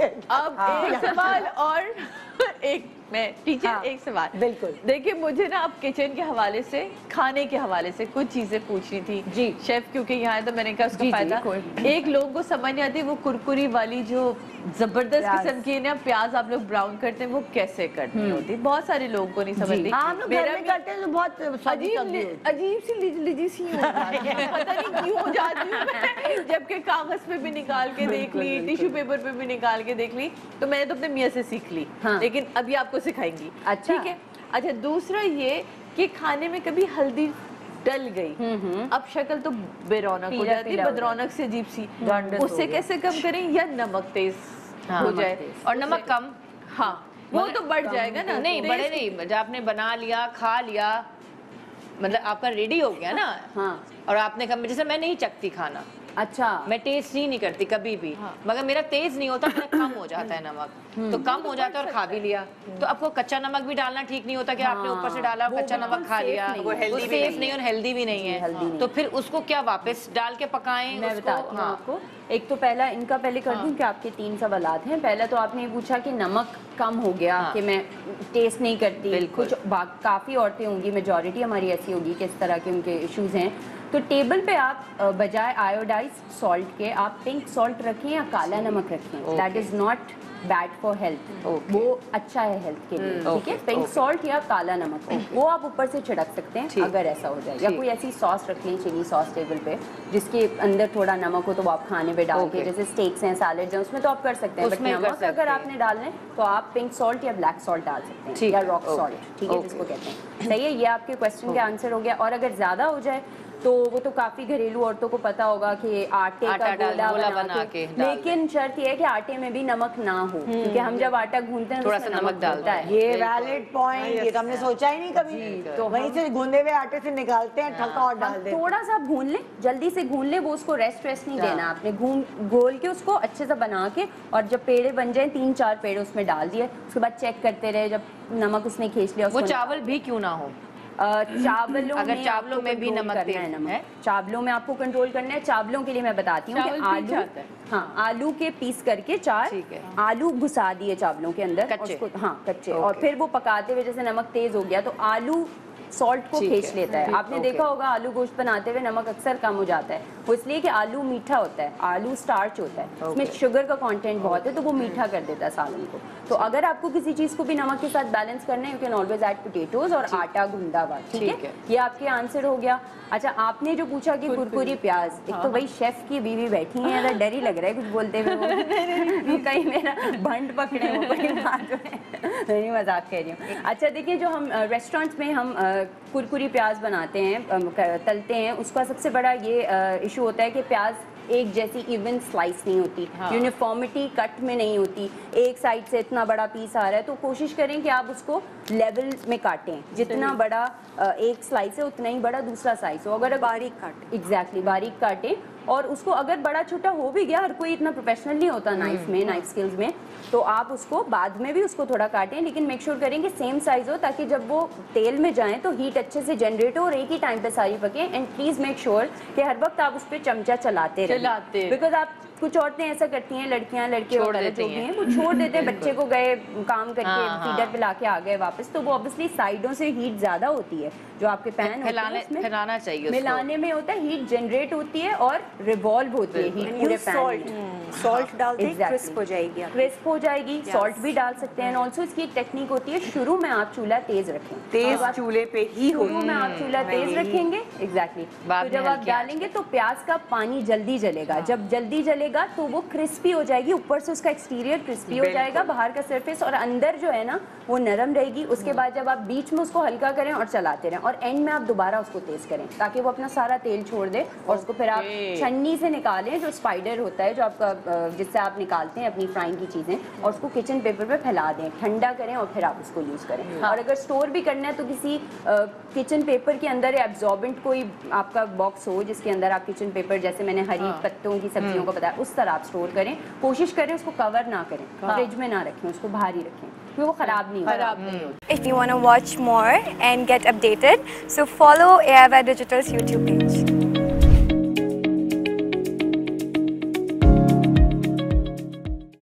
अब एक सवाल और एक मैं टीचर एक सवाल बिल्कुल। देखिए मुझे ना अब किचन के हवाले से, खाने के हवाले से कुछ चीजें पूछनी थी जी। शेफ क्योंकि यहाँ है तो मैंने कहा उसका फायदा एक लोगों को समझ नहीं आती, वो कुरकुरी वाली जो जबरदस्त किस्म की ना प्याज आप लोग ब्राउन करते हैं वो कैसे करनी होती, बहुत सारे लोगों को नहीं समझती। हम लोग घर में करते हैं तो बहुत अजीब सी लिजी सी पता नहीं क्यों हो जाती है, जबकि कागज पे भी निकाल के देख ली, टिश्यू पेपर पे भी निकाल के देख ली, तो मैंने तो अपने मियाँ से सीख ली, लेकिन अभी आपको सिखाएंगी। अच्छा ठीक है। अच्छा दूसरा ये कि खाने में कभी हल्दी डल गई, अब शक्ल तो बेरौनक हो जाती है, बदरौनक से अजीब सी, उससे कैसे कम करें? या नमक तेज हो जाए और नमक कम, हाँ वो तो बढ़ जाएगा ना। नहीं बड़े नहीं, आपने बना लिया खा लिया मतलब आपका रेडी हो गया ना, और आपने कम, जैसे मैं नहीं चखती खाना, अच्छा मैं टेस्ट ही नहीं करती कभी भी, मगर मेरा तेज नहीं होता, मेरा कम हो जाता है नमक, तो कम हो जाता है और खा भी लिया तो आपको कच्चा नमक भी डालना ठीक नहीं होता कि आपने ऊपर से डाला और कच्चा नमक खा लिया, वो सेफ नहीं और हेल्दी भी नहीं है, तो फिर उसको क्या वापस डाल के पकाएं? मैं बताती हूं आपको। एक तो पहला इनका पहले कर दूं कि आपके 3 सवाल हैं। पहला तो आपने पूछा कि नमक कम हो गया कि मैं टेस्ट नहीं करती, कुछ काफ़ी औरतें होंगी, मेजॉरिटी हमारी ऐसी होगी कि इस तरह के उनके इश्यूज़ हैं, तो टेबल पे आप बजाय आयोडाइज्ड सॉल्ट के आप पिंक सॉल्ट रखें या काला नमक रखें, that is not bad for health, वो अच्छा है हेल्थ के लिए, ठीक है। पिंक सॉल्ट या काला नमक वो आप ऊपर से छिड़क सकते हैं अगर ऐसा हो जाए, या कोई ऐसी सॉस रख लें चिली सॉस टेबल पे जिसके अंदर थोड़ा नमक हो, तो वो आप खाने पे डाल के, जैसे स्टेक्स हैं सैलेड हैं उसमें तो आप कर सकते हैं, बट नमक अगर आपने डालने तो आप पिंक सॉल्ट या ब्लैक सॉल्ट डाल सकते हैं या रॉक सॉल्ट, ठीक है जिसको कहते हैं। सही है, ये आपके क्वेश्चन का आंसर हो गया। और अगर ज़्यादा हो जाए तो वो तो काफी घरेलू औरतों को पता होगा कि आटे का गोला बना के, लेकिन शर्त यह है कि आटे में भी नमक ना हो, क्योंकि हम जब आटा गूंथते हैं थोड़ा सा नमक डालता है। ये वैलिड पॉइंट, ये हमने सोचा ही नहीं कभी, तो वहीं से गूंदे हुए आटे से निकालते हैं ठक्का और डाल देते हैं। थोड़ा सा भून लें, जल्दी से भून लें, वो उसको रेस्ट नहीं देना, आपने घोल के उसको अच्छे से बना के, और जब पेड़े बन जाए 3-4 पेड़े उसमें डाल दिए, उसके बाद चेक करते रहे, जब नमक उसने खींच लिया। वो चावल भी क्यों ना हो, चावलों अगर में चावलों में भी नमक करना है, नमक चावलों में आपको कंट्रोल करना है। चावलों के लिए मैं बताती हूँ कि आलू, हाँ आलू के पीस करके 4 आलू घुसा दिए चावलों के अंदर कच्चे, और हाँ कच्चे, और फिर वो पकाते हुए जैसे नमक तेज हो गया तो आलू सॉल्ट को खींच लेता है। आपने देखा होगा आलू गोश्त बनाते हुए नमक अक्सर कम हो जाता है, वो इसलिए कि आलू मीठा होता है, आलू स्टार्च होता है, उसमें शुगर का कंटेंट बहुत है, तो वो मीठा कर देता है सालन को। तो अगर आपको किसी चीज़ को भी नमक के साथ बैलेंस करना है, you can always add potatoes और आटा गूंदा हुआ, ठीक है। ये आपके आंसर हो गया। अच्छा आपने जो पूछा कि कुरकुरी प्याज, एक तो भाई शेफ की बीवी बैठी है, ज़रा डर ही लग रहा है कुछ बोलते हुए, कहीं मेरा भंड पकड़े नहीं, मजाक कह रही हूँ। अच्छा देखिए जो हम रेस्टोरेंट्स में हम कुरकुरी प्याज बनाते हैं, तलते हैं, उसका सबसे बड़ा ये इशू होता है कि प्याज एक जैसी इवन स्लाइस नहीं होती, यूनिफॉर्मिटी कट में नहीं होती, एक साइड से इतना बड़ा पीस आ रहा है, तो कोशिश करें कि आप उसको लेवल में काटें, जितना बड़ा एक स्लाइस है उतना ही बड़ा दूसरा स्लाइस हो, अगर बारीक काट बारीक काटें, और उसको अगर बड़ा छोटा हो भी गया, हर कोई इतना प्रोफेशनल नहीं होता नाइफ में, नाइफ स्किल्स में, तो आप उसको बाद में भी उसको थोड़ा काटें, लेकिन मेक श्योर करें कि सेम साइज़ हो, ताकि जब वो तेल में जाएँ तो हीट अच्छे से जनरेट हो और एक ही टाइम पे सारी पकें। एंड प्लीज़ मेक श्योर कि हर वक्त आप उस पर चमचा चलाते रहें, बिकॉज आप कुछ औरतें ऐसा करती हैं, लड़कियां लड़के छोड़ देती हैं, वो छोड़ देते हैं, बच्चे को गए काम करके फीडर पे लाके आ गए वापस, तो वो ऑब्वियसली साइडों से हीट ज्यादा होती है, जो आपके पैन फैलाना चाहिए, मिलाने में होता है, हीट जनरेट होती है और रिवॉल्व होती है हीट पूरे पैन। सॉल्ट डाल दें, क्रिस्प हो जाएगी, क्रिस्प हो जाएगी। सॉल्ट भी डाल सकते हैं, एंड ऑल्सो इसकी एक टेक्निक होती है, शुरू में आप चूल्हा तेज रखें, तेज चूल्हे पे ही हो, शुरू में आप चूल्हा तेज रखेंगे, एग्जैक्टली, तो जब आप डालेंगे तो प्याज का पानी जल्दी जलेगा, जब जल्दी जलेगा तो वो क्रिस्पी हो जाएगी, ऊपर से उसका एक्सटीरियर क्रिस्पी हो जाएगा, बाहर का सरफेस, और अंदर जो है ना वो नरम रहेगी। उसके बाद जब आप बीच में उसको हल्का करें और चलाते रहें, और एंड में आप दोबारा उसको तेज करें, ताकि वो अपना सारा तेल छोड़ दे, और उसको फिर आप छन्नी से निकालें, जो स्पाइडर होता है जो आपका, जिससे आप निकालते हैं अपनी फ्राइंग की चीज़ें, और उसको किचन पेपर पे फैला दें, ठंडा करें और फिर आप उसको यूज़ करें। और अगर स्टोर भी करना है तो किसी किचन पेपर के अंदर या एब्जॉर्बेंट कोई आपका बॉक्स हो जिसके अंदर आप किचन पेपर, जैसे मैंने हरी पत्तों की सब्जियों को बताया, उस तरह आप स्टोर करें। कोशिश करें उसको कवर ना करें, फ्रिज में ना रखें, उसको बाहर ही रखें, क्योंकि वो ख़राब नहीं होगा। If you want to watch more and get updated, so follow ARY Digital's YouTube page.